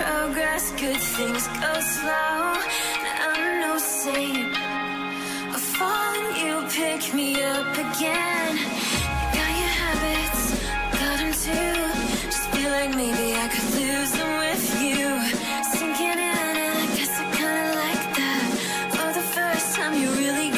Progress, good things go slow. I'm no saint. I've fallen, you pick me up again. You got your habits, got them too. Just feel like maybe I could lose them with you. Sinking in, I guess I kinda like that. For the first time, you really